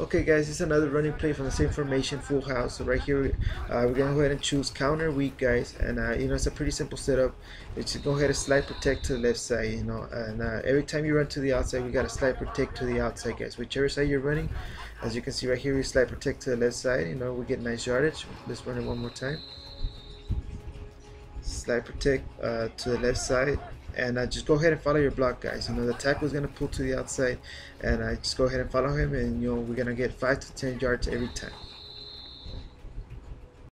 Okay guys, it's another running play from the same formation, full house. So right here we're going to go ahead and choose counter weak, guys, and you know, it's a pretty simple setup. It's go ahead and slide protect to the left side, you know, and every time you run to the outside, we got to slide protect to the outside, guys, whichever side you're running. As you can see right here, we slide protect to the left side, you know, we get nice yardage. Let's run it one more time. Slide protect to the left side, and just go ahead and follow your block, guys. You know, the tackle is going to pull to the outside, and I just go ahead and follow him, and you know, we're going to get 5 to 10 yards every time.